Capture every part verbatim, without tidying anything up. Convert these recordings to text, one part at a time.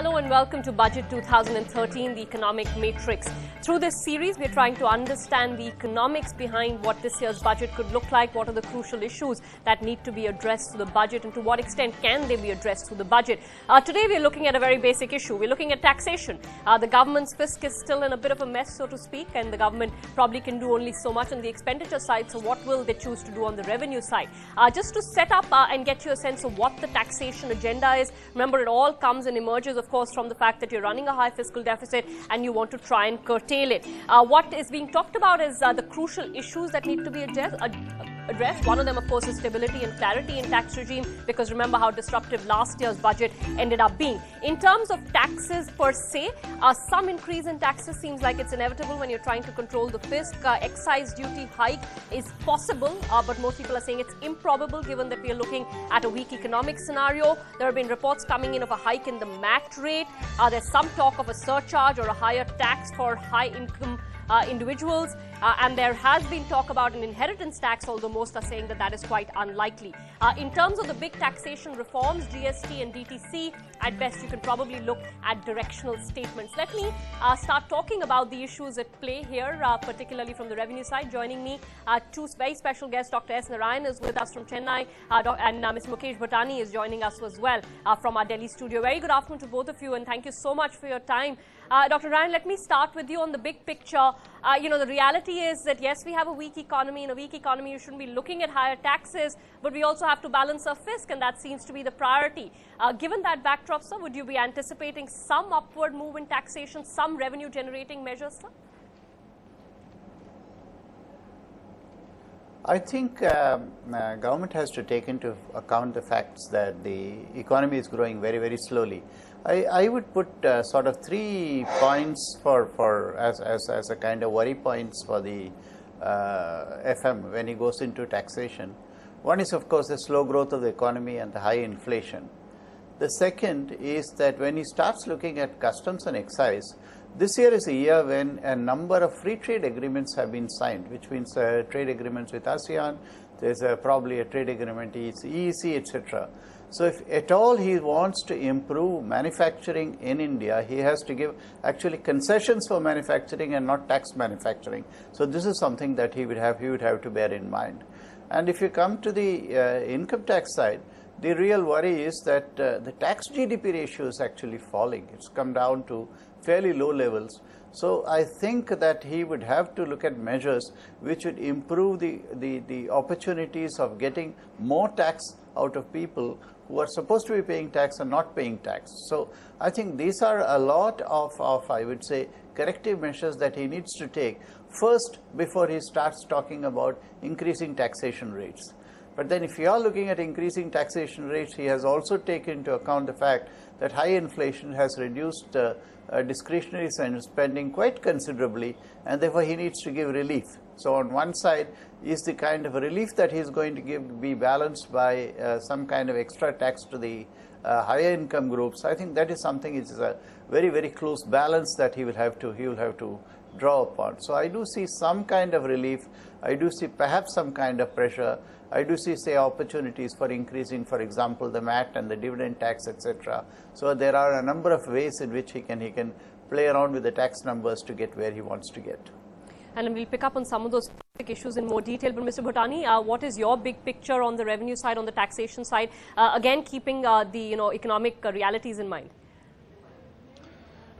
Hello and welcome to Budget twenty thirteen, The Economic Matrix. Through this series, we're trying to understand the economics behind what this year's budget could look like, what are the crucial issues that need to be addressed through the budget, and to what extent can they be addressed through the budget. Uh, today, we're looking at a very basic issue. We're looking at taxation. Uh, the government's F I S C is still in a bit of a mess, so to speak, and the government probably can do only so much on the expenditure side, so what will they choose to do on the revenue side? Uh, just to set up uh, and get you a sense of what the taxation agenda is, remember, it all comes and emerges, of course, from the fact that you're running a high fiscal deficit and you want to try and curtail it. Uh, what is being talked about is uh, the crucial issues that need to be addressed. Uh, addressed. One of them, of course, is stability and clarity in tax regime, because remember how disruptive last year's budget ended up being. In terms of taxes per se, uh, some increase in taxes seems like it's inevitable when you're trying to control the fisc. Uh, excise duty hike is possible, uh, but most people are saying it's improbable given that we are looking at a weak economic scenario. There have been reports coming in of a hike in the M A T rate. Uh, there's some talk of a surcharge or a higher tax for high-income Uh, individuals, uh, and there has been talk about an inheritance tax, although most are saying that that is quite unlikely. Uh, in terms of the big taxation reforms, G S T and D T C, at best you can probably look at directional statements. Let me uh, start talking about the issues at play here, uh, particularly from the revenue side. Joining me, uh, two very special guests. Doctor S. Narayan is with us from Chennai, uh, and uh, Miz Mukesh Batani is joining us as well uh, from our Delhi studio. Very good afternoon to both of you, and thank you so much for your time. Uh, Doctor Ryan, let me start with you on the big picture. Uh, you know, the reality is that, yes, we have a weak economy. In a weak economy, you shouldn't be looking at higher taxes, but we also have to balance our fisc, and that seems to be the priority. Uh, given that backdrop, sir, would you be anticipating some upward move in taxation, some revenue-generating measures, sir? I think um, uh, government has to take into account the facts that the economy is growing very, very slowly. I, I would put uh, sort of three points for, for as, as, as a kind of worry points for the uh, F M when he goes into taxation. One is, of course, the slow growth of the economy and the high inflation. The second is that when he starts looking at customs and excise, this year is a year when a number of free trade agreements have been signed, which means uh, trade agreements with ASEAN, there's a, probably a trade agreement, E E C, et cetera. So if at all he wants to improve manufacturing in India, he has to give actually concessions for manufacturing and not tax manufacturing. So this is something that he would have, he would have to bear in mind. And if you come to the uh, income tax side, the real worry is that uh, the tax G D P ratio is actually falling. It's come down to fairly low levels. So I think that he would have to look at measures which would improve the, the, the opportunities of getting more tax out of people who are supposed to be paying tax and not paying tax. So I think these are a lot of, of, I would say, corrective measures that he needs to take first before he starts talking about increasing taxation rates. But then if you are looking at increasing taxation rates, he has also taken into account the fact that high inflation has reduced uh, uh, discretionary spending quite considerably, and therefore he needs to give relief. So on one side is the kind of relief that he is going to give be balanced by uh, some kind of extra tax to the uh, higher income groups. I think that is something, it is a very, very close balance that he will have to, he will have to draw upon. So I do see some kind of relief. I do see perhaps some kind of pressure. I do see, say, opportunities for increasing, for example, the M A T and the dividend tax, et cetera. So there are a number of ways in which he can, he can play around with the tax numbers to get where he wants to get. And we'll pick up on some of those issues in more detail. But Mister Batani, uh, what is your big picture on the revenue side, on the taxation side, uh, again keeping uh, the you know economic uh, realities in mind?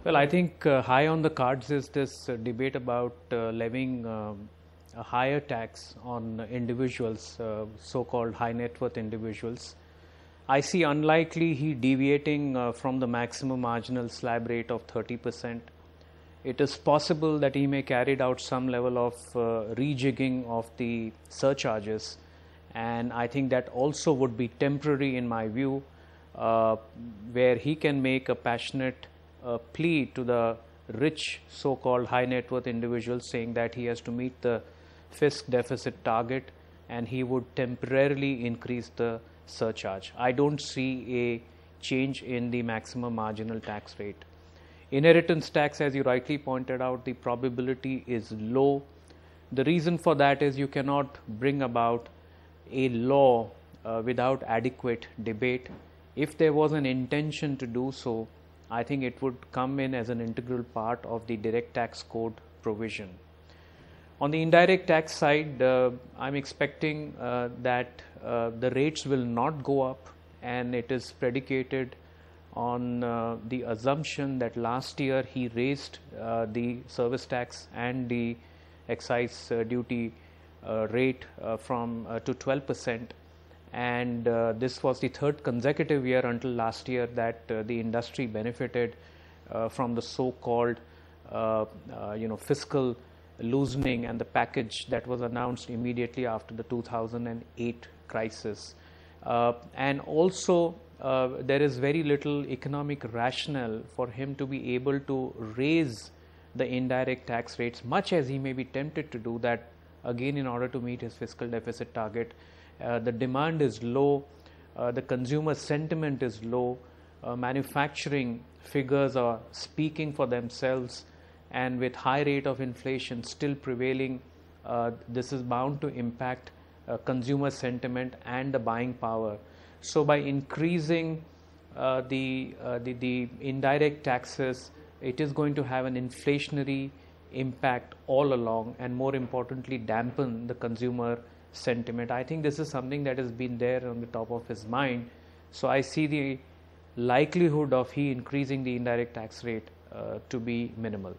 Well, I think uh, high on the cards is this uh, debate about uh, levying um, a higher tax on individuals, uh, so-called high net worth individuals. I see unlikely he deviating uh, from the maximum marginal slab rate of thirty percent. It is possible that he may carry out some level of uh, rejigging of the surcharges, and I think that also would be temporary in my view, uh, where he can make a passionate uh, plea to the rich so-called high net worth individuals, saying that he has to meet the fisc deficit target and he would temporarily increase the surcharge. I don't see a change in the maximum marginal tax rate. Inheritance tax, as you rightly pointed out, the probability is low. The reason for that is you cannot bring about a law uh, without adequate debate. If there was an intention to do so, I think it would come in as an integral part of the direct tax code provision. On the indirect tax side, uh, I'm expecting uh, that uh, the rates will not go up, and it is predicated on uh, the assumption that last year he raised uh, the service tax and the excise uh, duty uh, rate uh, from uh, to twelve percent, and uh, this was the third consecutive year until last year that uh, the industry benefited uh, from the so-called uh, uh, you know fiscal loosening and the package that was announced immediately after the two thousand eight crisis. Uh, and also uh, there is very little economic rationale for him to be able to raise the indirect tax rates, much as he may be tempted to do that, again in order to meet his fiscal deficit target. Uh, the demand is low, uh, the consumer sentiment is low, uh, manufacturing figures are speaking for themselves, and with high rate of inflation still prevailing, uh, this is bound to impact uh, consumer sentiment and the buying power. So by increasing uh, the, uh, the, the indirect taxes, it is going to have an inflationary impact all along, and more importantly dampen the consumer sentiment. I think this is something that has been there on the top of his mind. So I see the likelihood of he increasing the indirect tax rate uh, to be minimal.